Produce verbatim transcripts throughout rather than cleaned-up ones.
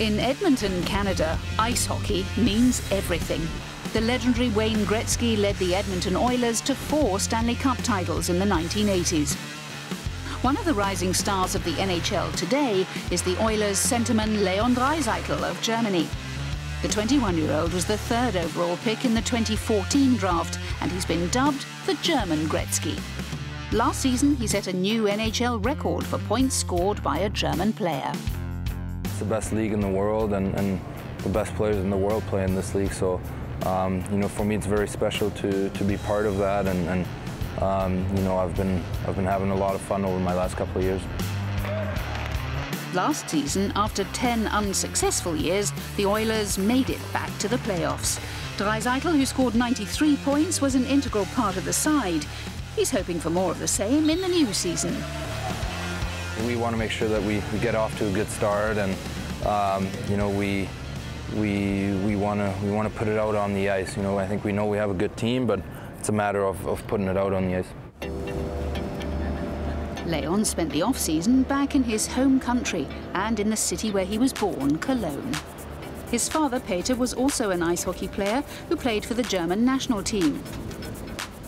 In Edmonton, Canada, ice hockey means everything. The legendary Wayne Gretzky led the Edmonton Oilers to four Stanley Cup titles in the nineteen eighties. One of the rising stars of the N H L today is the Oilers' centerman Leon Draisaitl of Germany. The twenty-one-year-old was the third overall pick in the twenty fourteen draft, and he's been dubbed the German Gretzky. Last season, he set a new N H L record for points scored by a German player. It's the best league in the world, and, and the best players in the world play in this league. So, um, you know, for me, it's very special to to be part of that. And, and um, you know, I've been I've been having a lot of fun over my last couple of years. Last season, after ten unsuccessful years, the Oilers made it back to the playoffs. Draisaitl, who scored ninety-three points, was an integral part of the side. He's hoping for more of the same in the new season. We want to make sure that we, we get off to a good start, and um, you know, we we we want to we want to put it out on the ice. You know, I think we know we have a good team, but it's a matter of, of putting it out on the ice. Leon spent the off-season back in his home country and in the city where he was born, Cologne. His father, Peter, was also an ice hockey player who played for the German national team.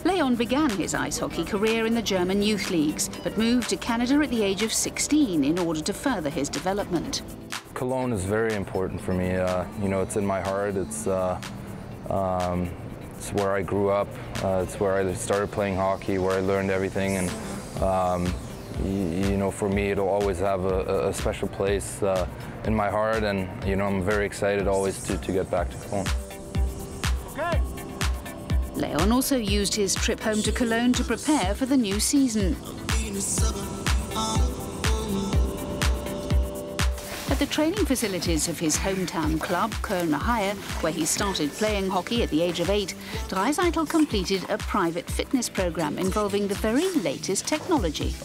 Leon began his ice hockey career in the German youth leagues, but moved to Canada at the age of sixteen in order to further his development. Cologne is very important for me. Uh, you know, it's in my heart. It's, uh, um, it's where I grew up. Uh, it's where I started playing hockey, where I learned everything. And, um, you know, for me, it'll always have a, a special place uh, in my heart, and, you know, I'm very excited always to, to get back to Cologne. Okay. Leon also used his trip home to Cologne to prepare for the new season. At the training facilities of his hometown club, Kölner Haie, where he started playing hockey at the age of eight, Draisaitl completed a private fitness program involving the very latest technology.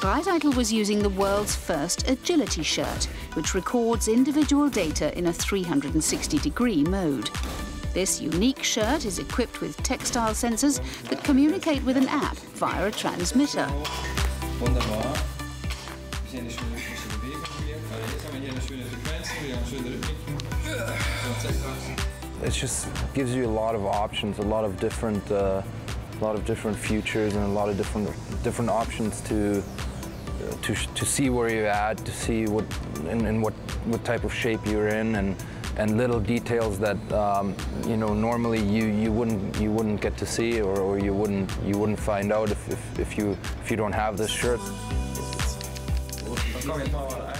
Draisaitl was using the world's first agility shirt, which records individual data in a three hundred sixty degree mode. This unique shirt is equipped with textile sensors that communicate with an app via a transmitter. It just gives you a lot of options, a lot of different, uh, a lot of different futures, and a lot of different, different options to. To, to see where you're at, to see what and, and what what type of shape you're in, and and little details that um, you know normally you, you wouldn't you wouldn't get to see, or, or you wouldn't you wouldn't find out if, if, if you if you don't have this shirt.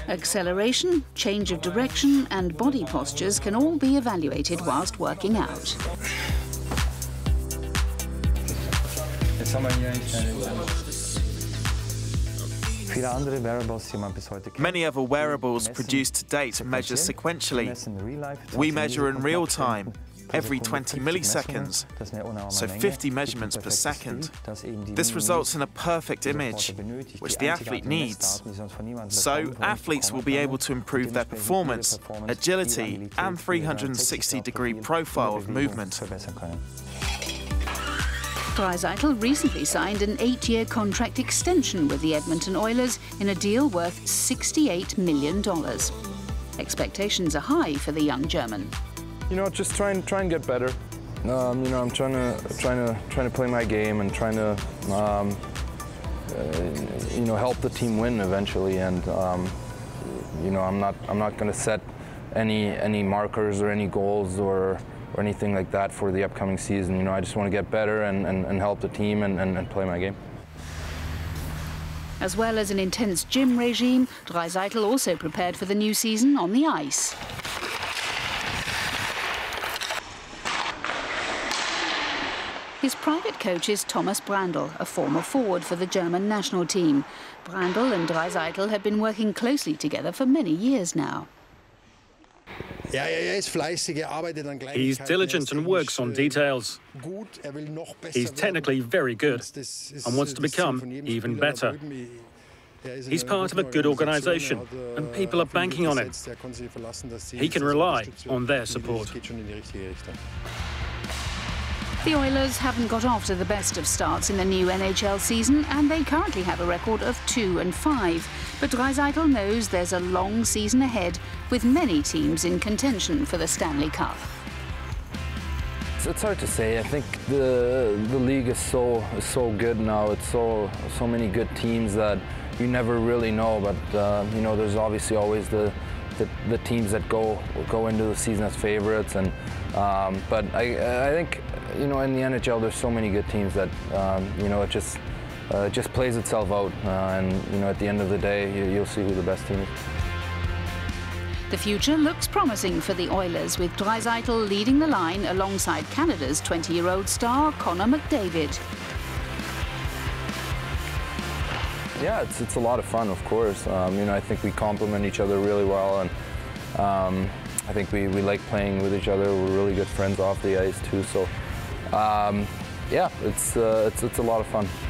Acceleration, change of direction, and body postures can all be evaluated whilst working out. Many other wearables produced to date measure sequentially. We measure in real time, every twenty milliseconds, so fifty measurements per second. This results in a perfect image, which the athlete needs. So athletes will be able to improve their performance, agility, and three hundred sixty degree profile of movement. Draisaitl recently signed an eight-year contract extension with the Edmonton Oilers in a deal worth sixty-eight million dollars. Expectations are high for the young German. You know, just try and try and get better. Um, you know, I'm trying to trying to trying to play my game and trying to um, uh, you know help the team win eventually. And um, you know, I'm not I'm not going to set any any markers or any goals or. or anything like that for the upcoming season. You know, I just want to get better and, and, and help the team and, and, and play my game. As well as an intense gym regime, Draisaitl also prepared for the new season on the ice. His private coach is Thomas Brandl, a former forward for the German national team. Brandl and Draisaitl have been working closely together for many years now. He's diligent and works on details. He's technically very good and wants to become even better. He's part of a good organization and people are banking on it. He can rely on their support. The Oilers haven't got off to the best of starts in the new N H L season, and they currently have a record of two and five. But Draisaitl knows there's a long season ahead, with many teams in contention for the Stanley Cup. It's hard to say. I think the the league is so so good now. It's so so many good teams that you never really know. But uh, you know, there's obviously always the. The, the teams that go go into the season as favorites, and um, but I, I think, you know, in the N H L there's so many good teams that um, you know, it just uh, it just plays itself out, uh, and you know, at the end of the day you, you'll see who the best team is. The future looks promising for the Oilers, with Draisaitl leading the line alongside Canada's twenty-year-old star Connor McDavid. Yeah, it's, it's a lot of fun, of course. Um, you know, I think we complement each other really well, and um, I think we, we like playing with each other. We're really good friends off the ice too. So, um, yeah, it's, uh, it's it's a lot of fun.